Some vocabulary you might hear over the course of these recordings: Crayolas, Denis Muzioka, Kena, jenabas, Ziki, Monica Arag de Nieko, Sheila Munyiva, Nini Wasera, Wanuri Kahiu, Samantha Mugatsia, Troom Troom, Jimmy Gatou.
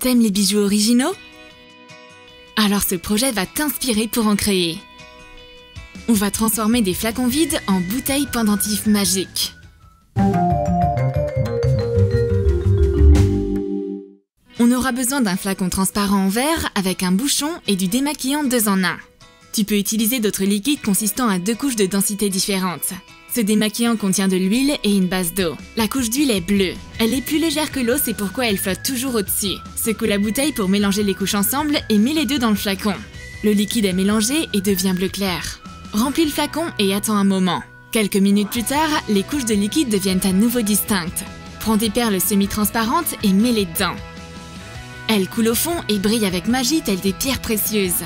T'aimes les bijoux originaux? Alors ce projet va t'inspirer pour en créer. On va transformer des flacons vides en bouteilles pendentifs magiques. On aura besoin d'un flacon transparent en verre avec un bouchon et du démaquillant 2 en 1. Tu peux utiliser d'autres liquides consistant à 2 couches de densité différentes. Ce démaquillant contient de l'huile et une base d'eau. La couche d'huile est bleue. Elle est plus légère que l'eau, c'est pourquoi elle flotte toujours au-dessus. Secoue la bouteille pour mélanger les couches ensemble et mets les 2 dans le flacon. Le liquide est mélangé et devient bleu clair. Remplis le flacon et attends un moment. Quelques minutes plus tard, les couches de liquide deviennent à nouveau distinctes. Prends des perles semi-transparentes et mets-les dedans. Elles coulent au fond et brillent avec magie telles des pierres précieuses.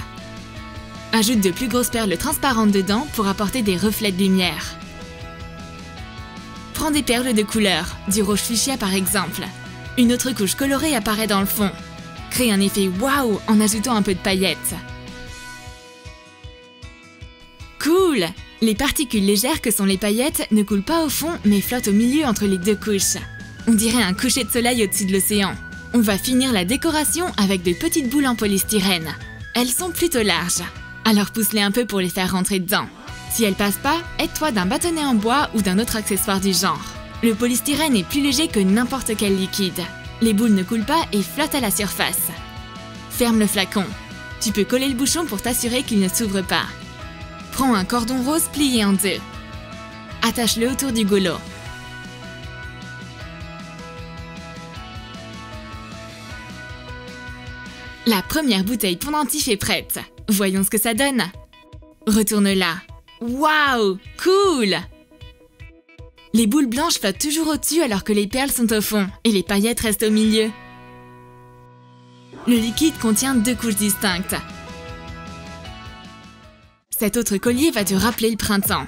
Ajoute de plus grosses perles transparentes dedans pour apporter des reflets de lumière. Prends des perles de couleur, du rouge fuchsia par exemple. Une autre couche colorée apparaît dans le fond. Crée un effet waouh en ajoutant un peu de paillettes. Cool! Les particules légères que sont les paillettes ne coulent pas au fond mais flottent au milieu entre les 2 couches. On dirait un coucher de soleil au-dessus de l'océan. On va finir la décoration avec de petites boules en polystyrène. Elles sont plutôt larges. Alors pousse-les un peu pour les faire rentrer dedans. Si elles passent pas, aide-toi d'un bâtonnet en bois ou d'un autre accessoire du genre. Le polystyrène est plus léger que n'importe quel liquide. Les boules ne coulent pas et flottent à la surface. Ferme le flacon. Tu peux coller le bouchon pour t'assurer qu'il ne s'ouvre pas. Prends un cordon rose plié en 2. Attache-le autour du goulot. La première bouteille pendentif est prête. Voyons ce que ça donne. Retourne-la. Waouh! Cool! Les boules blanches flottent toujours au-dessus alors que les perles sont au fond et les paillettes restent au milieu. Le liquide contient 2 couches distinctes. Cet autre collier va te rappeler le printemps.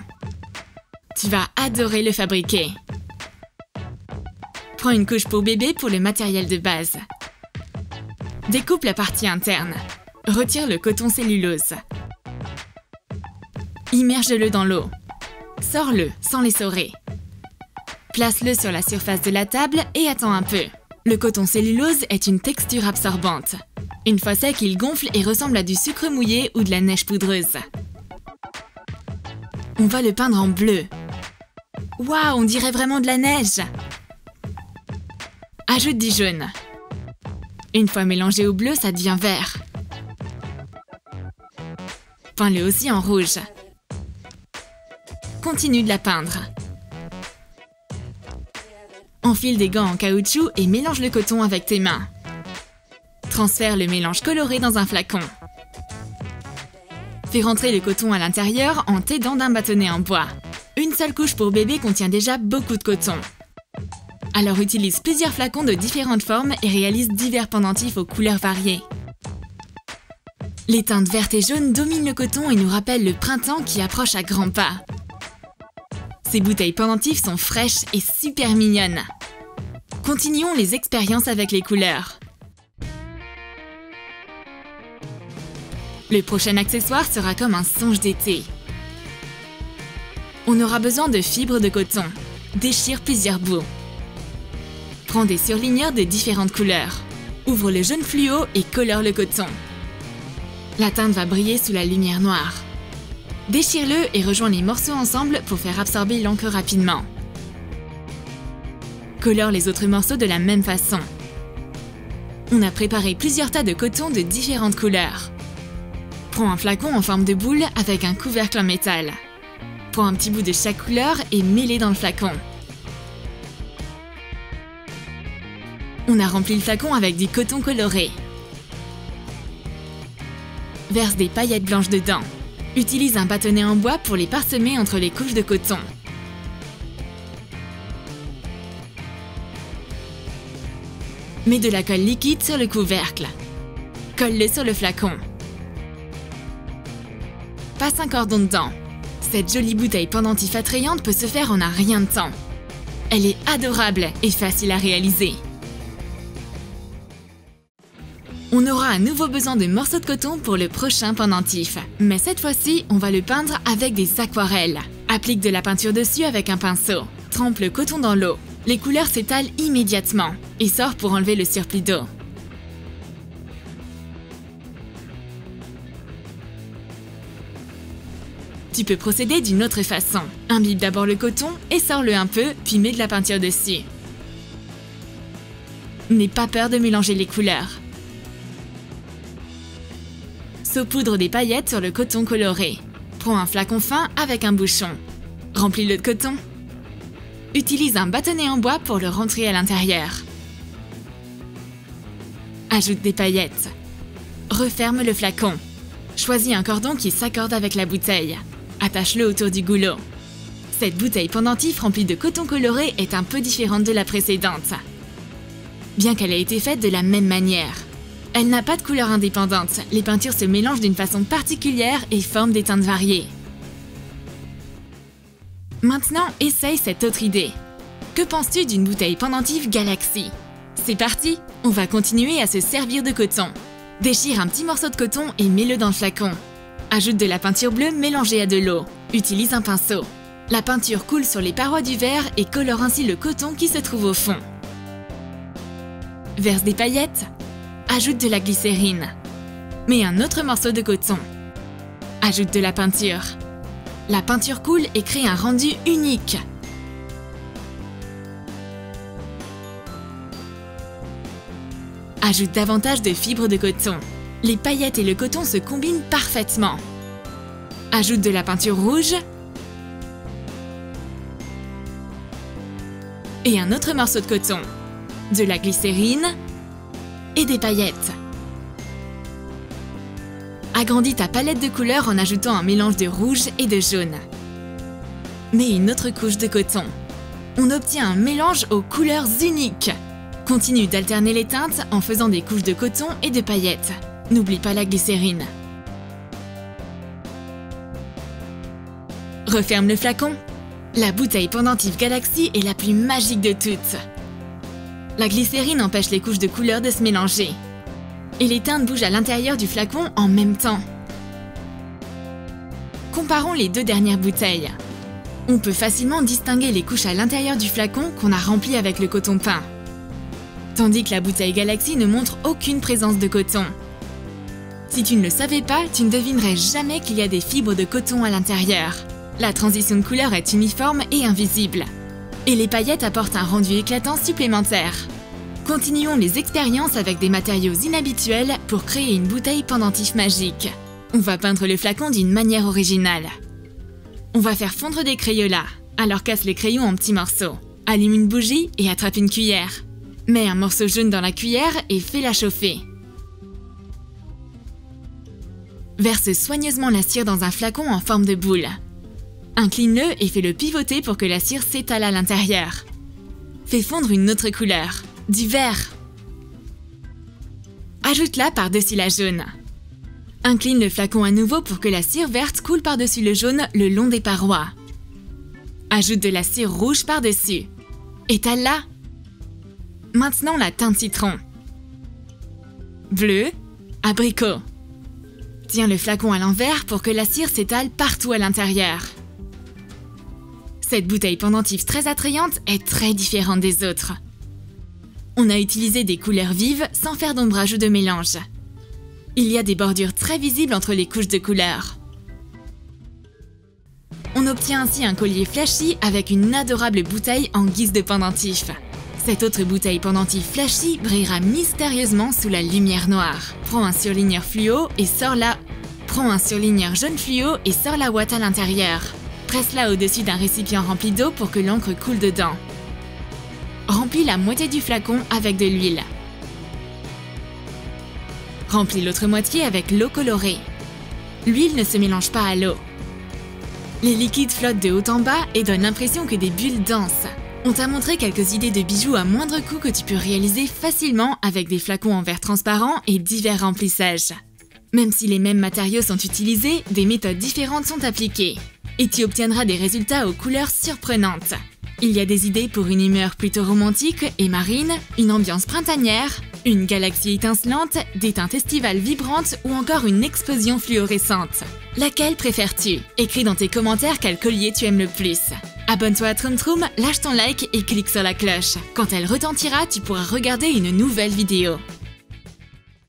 Tu vas adorer le fabriquer. Prends une couche pour bébé pour le matériel de base. Découpe la partie interne. Retire le coton cellulose. Immerge-le dans l'eau. Sors-le sans l'essorer. Place-le sur la surface de la table et attends un peu. Le coton cellulose est une texture absorbante. Une fois sec, il gonfle et ressemble à du sucre mouillé ou de la neige poudreuse. On va le peindre en bleu. Waouh, on dirait vraiment de la neige! Ajoute du jaune. Une fois mélangé au bleu, ça devient vert. Peins-le aussi en rouge. Continue de la peindre. Enfile des gants en caoutchouc et mélange le coton avec tes mains. Transfère le mélange coloré dans un flacon. Fais rentrer le coton à l'intérieur en t'aidant d'un bâtonnet en bois. Une seule couche pour bébé contient déjà beaucoup de coton. Alors utilise plusieurs flacons de différentes formes et réalise divers pendentifs aux couleurs variées. Les teintes vertes et jaunes dominent le coton et nous rappellent le printemps qui approche à grands pas. Ces bouteilles pendentifs sont fraîches et super mignonnes. Continuons les expériences avec les couleurs. Le prochain accessoire sera comme un songe d'été. On aura besoin de fibres de coton. Déchire plusieurs bouts. Prends des surligneurs de différentes couleurs. Ouvre le jaune fluo et colore le coton. La teinte va briller sous la lumière noire. Déchire-le et rejoins les morceaux ensemble pour faire absorber l'encre rapidement. Colore les autres morceaux de la même façon. On a préparé plusieurs tas de coton de différentes couleurs. Prends un flacon en forme de boule avec un couvercle en métal. Prends un petit bout de chaque couleur et mets-les dans le flacon. On a rempli le flacon avec du coton coloré. Verse des paillettes blanches dedans. Utilise un bâtonnet en bois pour les parsemer entre les couches de coton. Mets de la colle liquide sur le couvercle. Colle-le sur le flacon. Passe un cordon dedans. Cette jolie bouteille pendentif attrayante peut se faire en un rien de temps. Elle est adorable et facile à réaliser. On aura à nouveau besoin de morceaux de coton pour le prochain pendentif. Mais cette fois-ci, on va le peindre avec des aquarelles. Applique de la peinture dessus avec un pinceau. Trempe le coton dans l'eau. Les couleurs s'étalent immédiatement et sort pour enlever le surplus d'eau. Tu peux procéder d'une autre façon. Imbibe d'abord le coton et sors-le un peu, puis mets de la peinture dessus. N'aie pas peur de mélanger les couleurs. Saupoudre des paillettes sur le coton coloré. Prends un flacon fin avec un bouchon. Remplis-le de coton. Utilise un bâtonnet en bois pour le rentrer à l'intérieur. Ajoute des paillettes. Referme le flacon. Choisis un cordon qui s'accorde avec la bouteille. Attache-le autour du goulot. Cette bouteille pendentif remplie de coton coloré est un peu différente de la précédente, bien qu'elle ait été faite de la même manière. Elle n'a pas de couleur indépendante, les peintures se mélangent d'une façon particulière et forment des teintes variées. Maintenant, essaye cette autre idée. Que penses-tu d'une bouteille pendentif Galaxy? C'est parti! On va continuer à se servir de coton. Déchire un petit morceau de coton et mets-le dans le flacon. Ajoute de la peinture bleue mélangée à de l'eau. Utilise un pinceau. La peinture coule sur les parois du verre et colore ainsi le coton qui se trouve au fond. Verse des paillettes. Ajoute de la glycérine. Mets un autre morceau de coton. Ajoute de la peinture. La peinture coule et crée un rendu unique. Ajoute davantage de fibres de coton. Les paillettes et le coton se combinent parfaitement. Ajoute de la peinture rouge et un autre morceau de coton, de la glycérine et des paillettes. Agrandis ta palette de couleurs en ajoutant un mélange de rouge et de jaune. Mets une autre couche de coton. On obtient un mélange aux couleurs uniques. Continue d'alterner les teintes en faisant des couches de coton et de paillettes. N'oublie pas la glycérine. Referme le flacon. La bouteille pendentif Galaxy est la plus magique de toutes. La glycérine empêche les couches de couleurs de se mélanger. Et les teintes bougent à l'intérieur du flacon en même temps. Comparons les deux dernières bouteilles. On peut facilement distinguer les couches à l'intérieur du flacon qu'on a remplies avec le coton peint, tandis que la bouteille Galaxy ne montre aucune présence de coton. Si tu ne le savais pas, tu ne devinerais jamais qu'il y a des fibres de coton à l'intérieur. La transition de couleur est uniforme et invisible. Et les paillettes apportent un rendu éclatant supplémentaire. Continuons les expériences avec des matériaux inhabituels pour créer une bouteille pendentif magique. On va peindre le flacon d'une manière originale. On va faire fondre des Crayolas. Alors casse les crayons en petits morceaux. Allume une bougie et attrape une cuillère. Mets un morceau jaune dans la cuillère et fais-la chauffer. Verse soigneusement la cire dans un flacon en forme de boule. Incline-le et fais-le pivoter pour que la cire s'étale à l'intérieur. Fais fondre une autre couleur, du vert. Ajoute-la par-dessus la jaune. Incline le flacon à nouveau pour que la cire verte coule par-dessus le jaune le long des parois. Ajoute de la cire rouge par-dessus. Étale-la. Maintenant la teinte citron, bleu, abricot. Tiens le flacon à l'envers pour que la cire s'étale partout à l'intérieur. Cette bouteille pendentif très attrayante est très différente des autres. On a utilisé des couleurs vives sans faire d'ombrage ou de mélange. Il y a des bordures très visibles entre les couches de couleurs. On obtient ainsi un collier flashy avec une adorable bouteille en guise de pendentif. Cette autre bouteille pendentif flashy brillera mystérieusement sous la lumière noire. Prends un surligneur fluo et sors la... Prends un surligneur jaune fluo et sors la ouate à l'intérieur. Presse-la au-dessus d'un récipient rempli d'eau pour que l'encre coule dedans. Remplis la moitié du flacon avec de l'huile. Remplis l'autre moitié avec l'eau colorée. L'huile ne se mélange pas à l'eau. Les liquides flottent de haut en bas et donnent l'impression que des bulles dansent. On t'a montré quelques idées de bijoux à moindre coût que tu peux réaliser facilement avec des flacons en verre transparent et divers remplissages. Même si les mêmes matériaux sont utilisés, des méthodes différentes sont appliquées. Et tu obtiendras des résultats aux couleurs surprenantes. Il y a des idées pour une humeur plutôt romantique et marine, une ambiance printanière, une galaxie étincelante, des teintes estivales vibrantes ou encore une explosion fluorescente. Laquelle préfères-tu? Écris dans tes commentaires quel collier tu aimes le plus. Abonne-toi à Troom Troom, lâche ton like et clique sur la cloche. Quand elle retentira, tu pourras regarder une nouvelle vidéo.